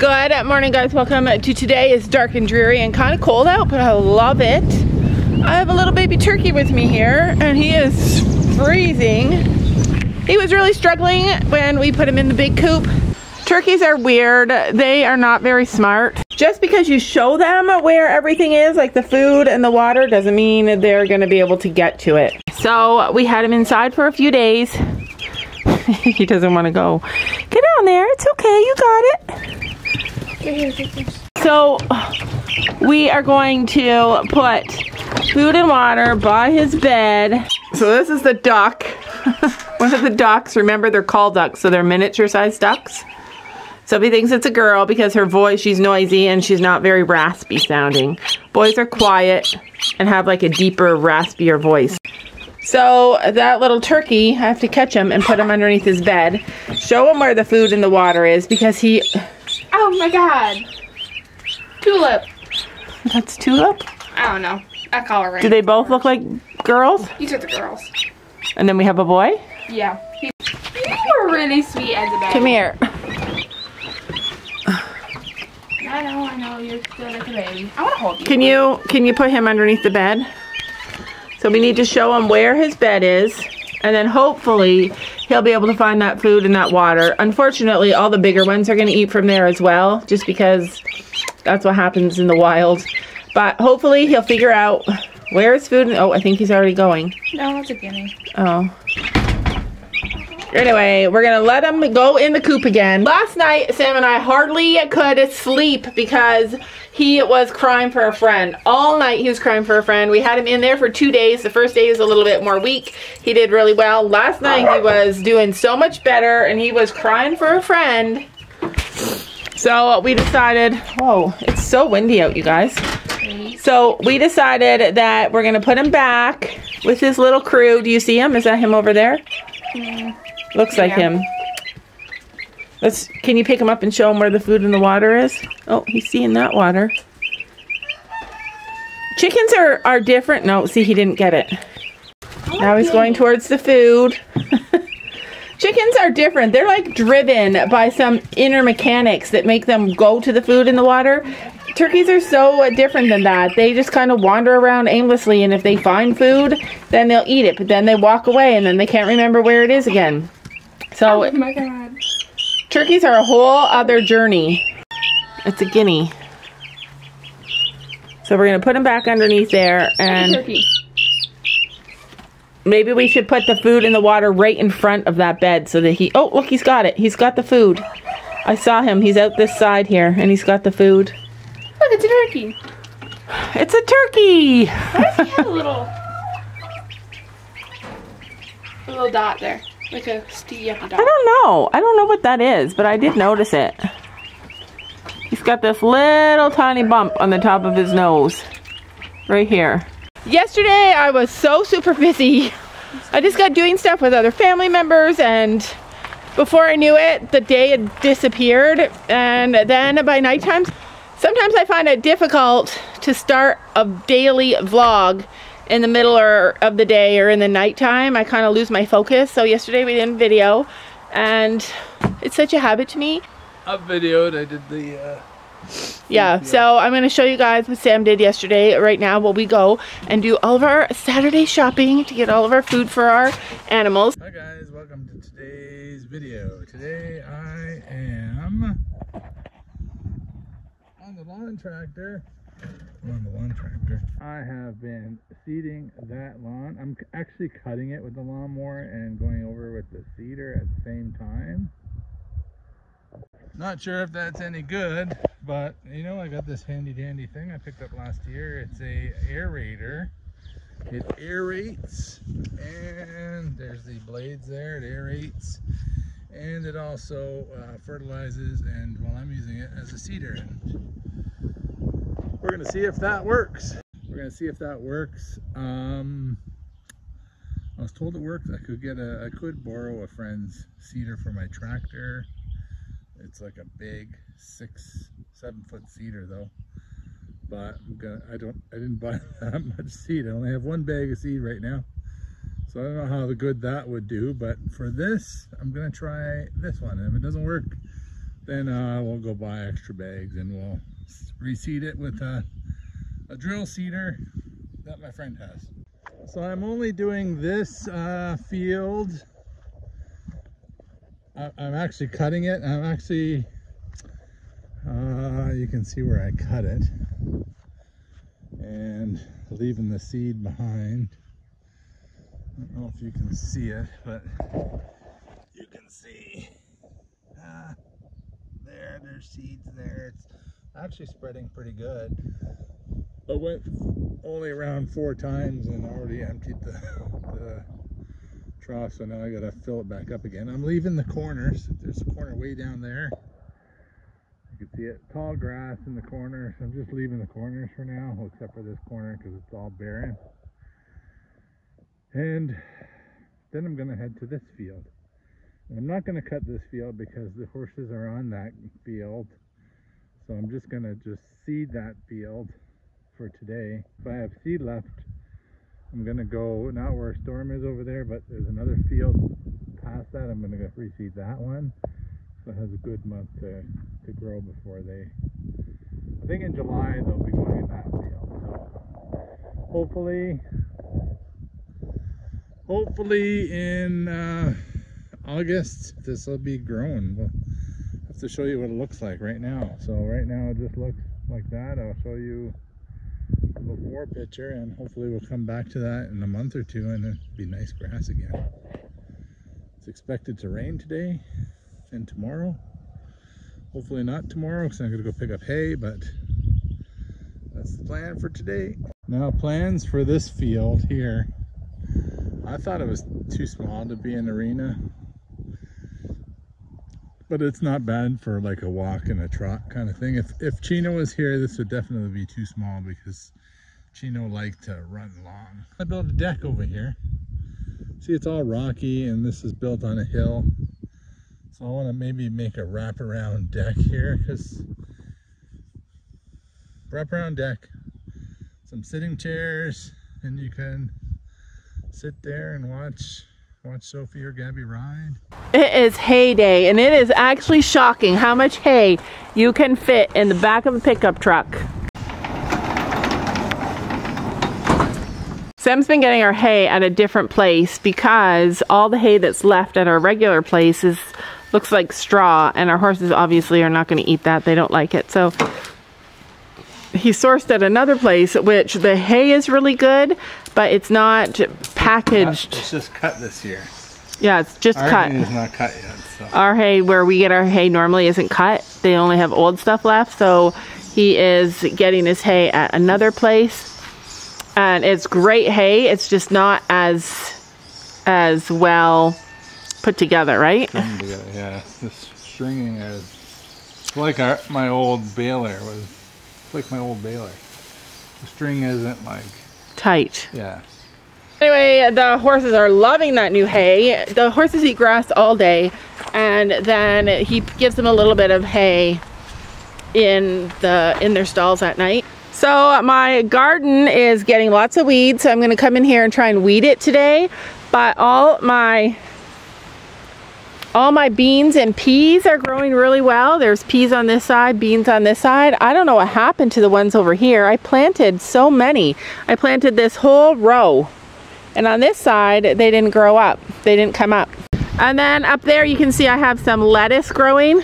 Good morning, guys. Welcome to today. It's dark and dreary and kind of cold out, but I love it. I have a little baby turkey with me here, and he is freezing. He was really struggling when we put him in the big coop. Turkeys are weird. They are not very smart. Just because you show them where everything is, like the food and the water, doesn't mean that they're going to be able to get to it. So we had him inside for a few days. He doesn't want to go. Get down there. It's okay. You got it. So we are going to put food and water by his bed. So this is the duck. One of the ducks. Remember, they're call ducks, so they're miniature-sized ducks. Sophie thinks it's a girl because her voice, she's noisy and she's not very raspy sounding. Boys are quiet and have like a deeper, raspier voice. So that little turkey, I have to catch him and put him underneath his bed. Show him where the food and the water is because he... Oh my God. Tulip. That's Tulip? I don't know. I call her Rainbow. Do they both look like girls? These are the girls. And then we have a boy? Yeah. You were really sweet as a baby. Come here. I know, you're still like a baby. I want to hold you. Can you put him underneath the bed? So we need to show him where his bed is, and then hopefully he'll be able to find that food and that water. Unfortunately, all the bigger ones are going to eat from there as well, just because that's what happens in the wild. But hopefully he'll figure out where his food and... Oh, I think he's already going. No, that's a guinea. Oh. Anyway, we're going to let him go in the coop again. Last night, Sam and I hardly could sleep because he was crying for a friend. All night he was crying for a friend. We had him in there for 2 days. The first day was a little bit more weak. He did really well. Last night he was doing so much better and he was crying for a friend. So we decided... Whoa, it's so windy out, you guys. So we decided that we're going to put him back with his little crew. Do you see him? Is that him over there? Yeah. Looks like him. Can you pick him up and show him where the food and the water is? Oh, he's seeing that water. Chickens are different. No, see, he didn't get it. Now he's going towards the food. Chickens are different. They're like driven by some inner mechanics that make them go to the food and the water. Turkeys are so different than that. They just kind of wander around aimlessly, and if they find food, then they'll eat it, but then they walk away, and then they can't remember where it is again. So, oh my God. Turkeys are a whole other journey. It's a guinea. So we're going to put them back underneath there, and maybe we should put the food and the water right in front of that bed so that he... Oh, look, he's got it. He's got the food. I saw him. He's out this side here, and he's got the food. Look, it's a turkey. It's a turkey. Why does he have a little dot there? Like a sticky dot. I don't know. I don't know what that is, but I did notice it. He's got this little tiny bump on the top of his nose. Right here. Yesterday, I was so super busy. I just got doing stuff with other family members, and before I knew it, the day had disappeared. And then by nighttime... Sometimes I find it difficult to start a daily vlog in the middle of the day or in the nighttime. I kind of lose my focus. So yesterday we didn't video, and it's such a habit to me. I videoed, I did the... Yeah, so I'm going to show you guys what Sam did yesterday right now while we go and do all of our Saturday shopping to get all of our food for our animals. Hi guys, welcome to today's video. Today I am... I'm on the lawn tractor. I have been seeding that lawn. I'm actually cutting it with the lawnmower and going over with the seeder at the same time. Not sure if that's any good, but you know, I got this handy dandy thing I picked up last year. It's a aerator. It aerates, and there's the blades there. It aerates, and it also fertilizes, and well, I'm using it as a seeder. We're gonna see if that works. I was told it works. I could borrow a friend's seeder for my tractor. It's like a big 6-7 foot seeder though, but I didn't buy that much seed. I only have one bag of seed right now, so I don't know how good that would do. But for this, I'm gonna try this one, and if it doesn't work, Then we'll go buy extra bags and we'll reseed it with a drill seeder that my friend has. So I'm only doing this field. I'm actually cutting it. I'm actually, you can see where I cut it and leaving the seed behind. I don't know if you can see it, but you can see there's seeds there. It's actually spreading pretty good. I went only around 4 times and already emptied the trough, so now I gotta fill it back up again. I'm leaving the corners. There's a corner way down there. You can see it. Tall grass in the corners. I'm just leaving the corners for now, except for this corner because it's all barren. And then I'm gonna head to this field. And I'm not gonna cut this field because the horses are on that field. So I'm just gonna seed that field for today. If I have seed left, I'm gonna go, not where Storm is over there, but there's another field past that. I'm gonna go reseed that one. So it has a good month to grow before they, I think in July they'll be going in that field. So hopefully in August this will be grown. We'll have to show you what it looks like right now. So right now it just looks like that. I'll show you the before picture, and hopefully we'll come back to that in a month or two and it'll be nice grass again. It's expected to rain today and tomorrow. Hopefully not tomorrow because I'm gonna go pick up hay, but that's the plan for today. Now plans for this field here. I thought it was too small to be an arena, but it's not bad for like a walk and a trot kind of thing. If Chino was here, this would definitely be too small because Chino liked to run long. I built a deck over here. See, it's all rocky and this is built on a hill. So I want to maybe make a wraparound deck here, because wraparound deck, some sitting chairs, and you can sit there and watch Sophie or Gabby ride. It is hay day, and it is actually shocking how much hay you can fit in the back of a pickup truck. Sam's been getting our hay at a different place because all the hay that's left at our regular place looks like straw, and our horses obviously are not going to eat that. They don't like it. So he sourced at another place, which the hay is really good, but it's not packaged. It's just cut this year. Yeah, it's just cut. Our hay is not cut yet. So. Our hay, where we get our hay normally, isn't cut. They only have old stuff left. So he is getting his hay at another place. And it's great hay, it's just not as well put together, right? Together, yeah, this stringing is like my old baler was. It's like my old baler. The string isn't like tight. Yeah. Anyway, the horses are loving that new hay. The horses eat grass all day, and then he gives them a little bit of hay in their stalls at night. So my garden is getting lots of weeds, so I'm going to come in here and try and weed it today. But all my beans and peas are growing really well. There's peas on this side, beans on this side. I don't know what happened to the ones over here. I planted so many. I planted this whole row. And on this side, they didn't grow up. They didn't come up. And then up there, you can see I have some lettuce growing.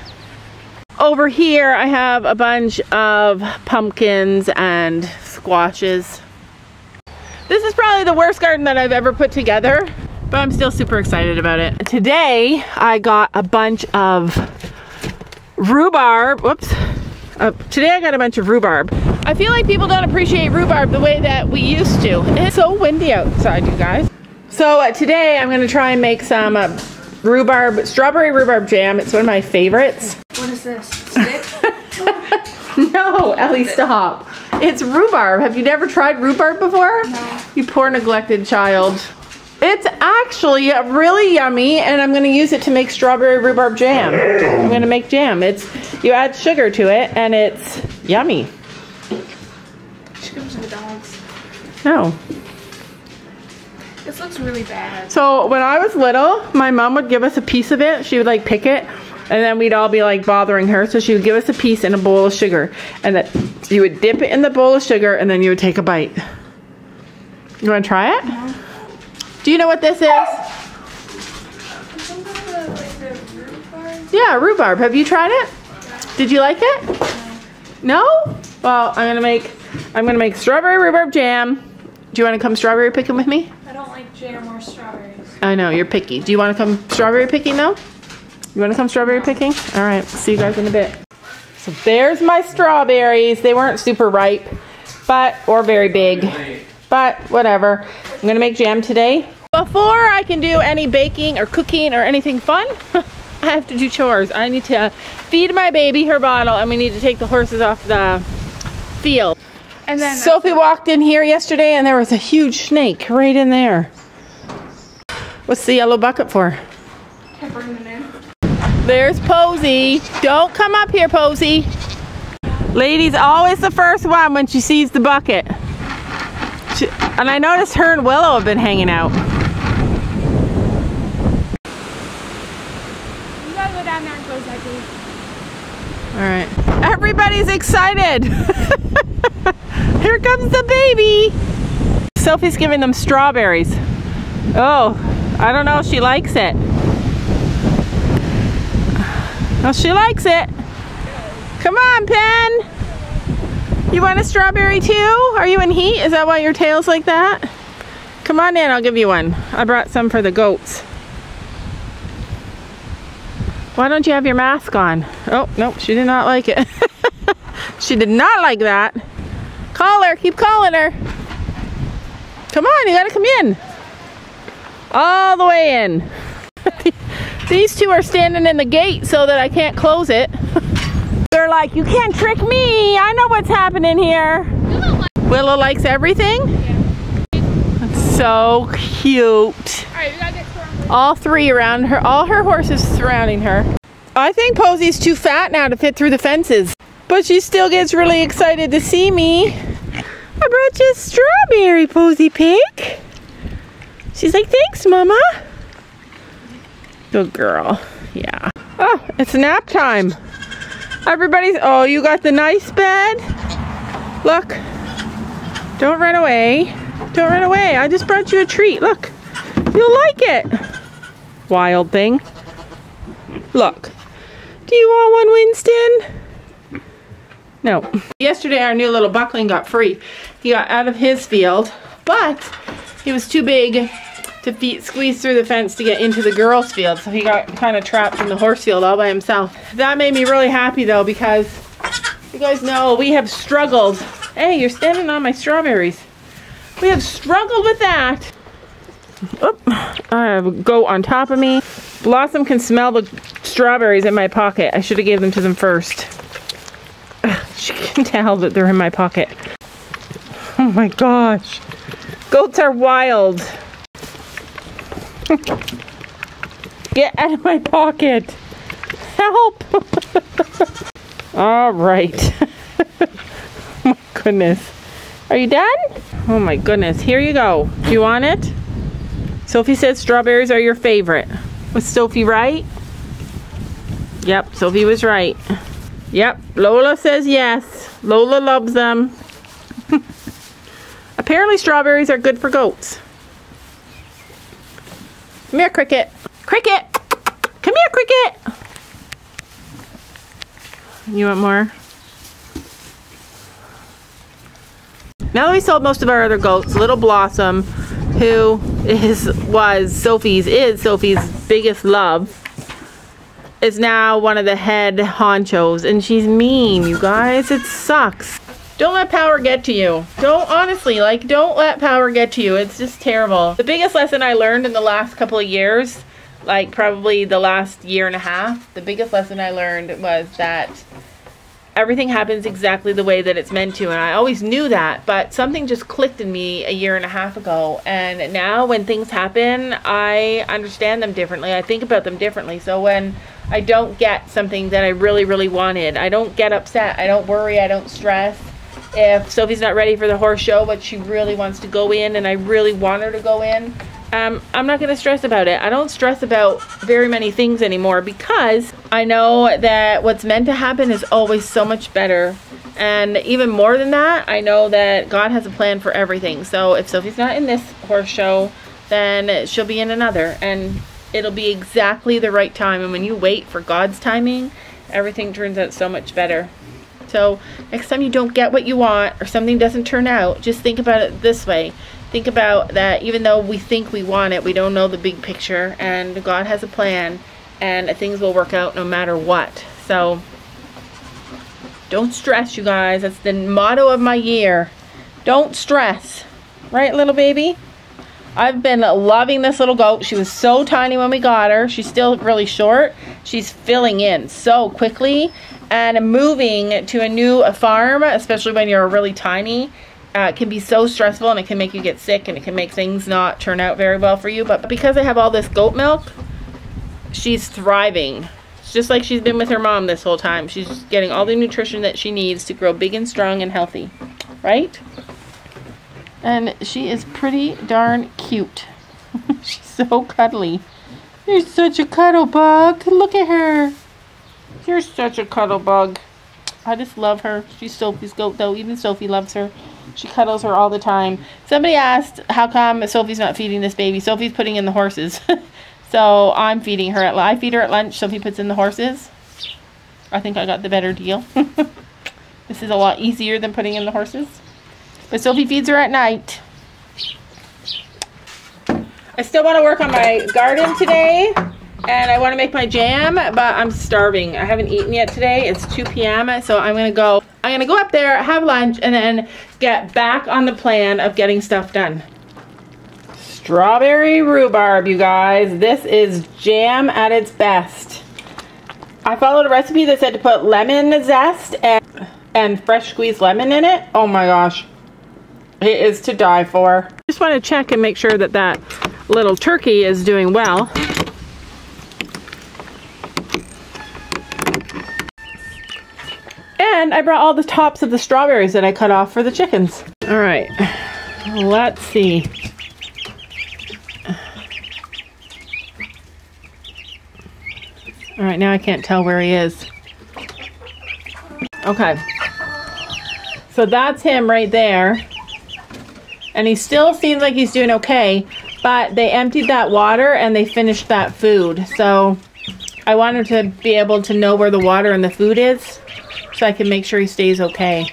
Over here, I have a bunch of pumpkins and squashes. This is probably the worst garden that I've ever put together, but I'm still super excited about it. Today, I got a bunch of rhubarb. Whoops. Today, I got a bunch of rhubarb. I feel like people don't appreciate rhubarb the way that we used to. It's so windy outside, you guys. So today, I'm going to try and make some strawberry rhubarb jam. It's one of my favorites. What is this? Stick? No, Ellie, stop. It's rhubarb. Have you never tried rhubarb before? No. You poor neglected child. It's actually really yummy, and I'm going to use it to make strawberry rhubarb jam. I'm going to make jam. You add sugar to it, and it's yummy. She comes to the dogs. No. This looks really bad. So when I was little, my mom would give us a piece of it. She would like pick it. And then we'd all be like bothering her. So she would give us a piece in a bowl of sugar. And that you would dip it in the bowl of sugar and then you would take a bite. You want to try it? No. Do you know what this is? Some kind of like rhubarb? Yeah, rhubarb. Have you tried it? Yeah. Did you like it? No. No? Well, I'm gonna make strawberry rhubarb jam. Do you want to come strawberry picking with me? I don't like jam or strawberries. I know, you're picky. Do you want to come strawberry picking though? You want to come strawberry picking? All right, see you guys in a bit. So there's my strawberries. They weren't super ripe, but, or very big, but whatever. I'm going to make jam today. Before I can do any baking or cooking or anything fun, I have to do chores. I need to feed my baby her bottle and we need to take the horses off the field. And then Sophie walked in here yesterday and there was a huge snake right in there. What's the yellow bucket for? Can I bring them in? There's Posy. Don't come up here, Posy. Lady's always the first one when she sees the bucket. And I noticed her and Willow have been hanging out. You gotta go down there and close that gate. All right. Everybody's excited. Here comes the baby. Sophie's giving them strawberries. Oh, I don't know if she likes it. Oh, she likes it. Come on, Pen. You want a strawberry too? Are you in heat? Is that why your tail's like that? Come on in, I'll give you one. I brought some for the goats. Why don't you have your mask on? Oh, nope, she did not like it. She did not like that. Call her, keep calling her. Come on, you gotta come in. All the way in. These two are standing in the gate so that I can't close it. They're like, you can't trick me. I know what's happening here. Willow likes everything? Yeah. That's so cute. All right, we gotta get surrounded. All three around her, all her horses surrounding her. I think Posy's too fat now to fit through the fences, but she still gets really excited to see me. I brought you a strawberry, Posy Pig. She's like, thanks, Mama. Good girl, yeah. Oh, it's nap time. Everybody's, oh, you got the nice bed? Look, don't run away. Don't run away, I just brought you a treat, look. You'll like it. Wild thing. Look, do you want one, Winston? No. Yesterday, our new little buckling got free. He got out of his field, but he was too big to squeeze through the fence to get into the girls' field. So he got kind of trapped in the horse field all by himself. That made me really happy though, because you guys know we have struggled. Hey, you're standing on my strawberries. We have struggled with that. Oop, I go on top of me. Blossom can smell the strawberries in my pocket. I should have gave them to them first. She can tell that they're in my pocket. Oh my gosh. Goats are wild. Get out of my pocket! Help! All right. Oh my goodness. Are you done? Oh my goodness. Here you go. Do you want it? Sophie said strawberries are your favorite. Was Sophie right? Yep, Sophie was right. Yep, Lola says yes. Lola loves them. Apparently strawberries are good for goats. Come here, Cricket. Cricket! Come here, Cricket! You want more? Now that we sold most of our other goats, little Blossom, who is Sophie's biggest love, is now one of the head honchos, and she's mean, you guys. It sucks. Don't let power get to you. Don't, honestly, like, don't let power get to you. It's just terrible. The biggest lesson I learned in the last couple of years, like probably the last year and a half, the biggest lesson I learned was that everything happens exactly the way that it's meant to. And I always knew that, but something just clicked in me a year and a half ago. And now when things happen, I understand them differently. I think about them differently. So when I don't get something that I really, really wanted, I don't get upset. I don't worry. I don't stress. If Sophie's not ready for the horse show, but she really wants to go in and I really want her to go in, I'm not going to stress about it. I don't stress about very many things anymore because I know that what's meant to happen is always so much better. And even more than that, I know that God has a plan for everything. So if Sophie's not in this horse show, then she'll be in another, and it'll be exactly the right time. And when you wait for God's timing, everything turns out so much better. So next time you don't get what you want or something doesn't turn out, just think about it this way. Think about that even though we think we want it, we don't know the big picture, and God has a plan, and things will work out no matter what. So don't stress, you guys. That's the motto of my year. Don't stress. Right, little baby? I've been loving this little goat. She was so tiny when we got her. She's still really short. She's filling in so quickly. And moving to a new farm, especially when you're really tiny, can be so stressful, and it can make you get sick, and it can make things not turn out very well for you. But because I have all this goat milk, she's thriving. It's just like she's been with her mom this whole time. She's getting all the nutrition that she needs to grow big and strong and healthy, right? And she is pretty darn cute. She's so cuddly. You're such a cuddle bug. Look at her. You're such a cuddle bug. I just love her. She's Sophie's goat, though. Even Sophie loves her. She cuddles her all the time. Somebody asked, how come Sophie's not feeding this baby? Sophie's putting in the horses. So I'm feeding her. I feed her at lunch. Sophie puts in the horses. I think I got the better deal. This is a lot easier than putting in the horses. But Sophie feeds her at night. I still want to work on my garden today, and I want to make my jam, but I'm starving. I haven't eaten yet today. It's 2 p.m., so I'm going to go up there, have lunch, and then get back on the plan of getting stuff done. Strawberry rhubarb, you guys. This is jam at its best. I followed a recipe that said to put lemon zest and fresh squeezed lemon in it. Oh my gosh. It is to die for. Just want to check and make sure that that little turkey is doing well. And I brought all the tops of the strawberries that I cut off for the chickens. All right, let's see. All right, now I can't tell where he is. Okay, so that's him right there. And he still seems like he's doing okay, but they emptied that water and they finished that food. So I want him to be able to know where the water and the food is, so I can make sure he stays okay.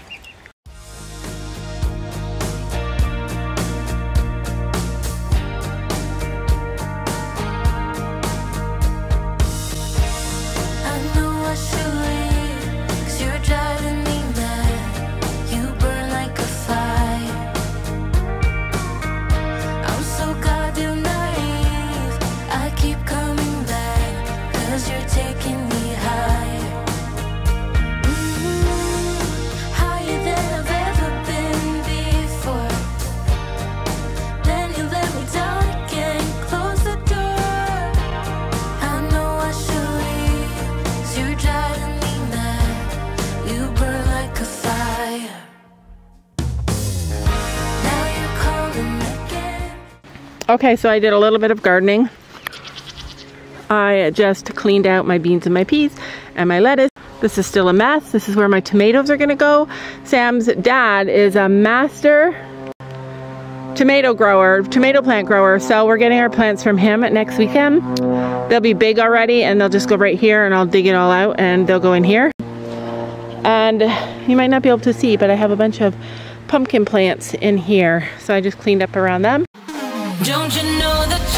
Okay, so I did a little bit of gardening. I just cleaned out my beans and my peas and my lettuce. This is still a mess. This is where my tomatoes are gonna go. Sam's dad is a master tomato grower, tomato plant grower, so we're getting our plants from him next weekend. They'll be big already, and they'll just go right here, and I'll dig it all out, and they'll go in here. And you might not be able to see, but I have a bunch of pumpkin plants in here, so I just cleaned up around them. Don't you know that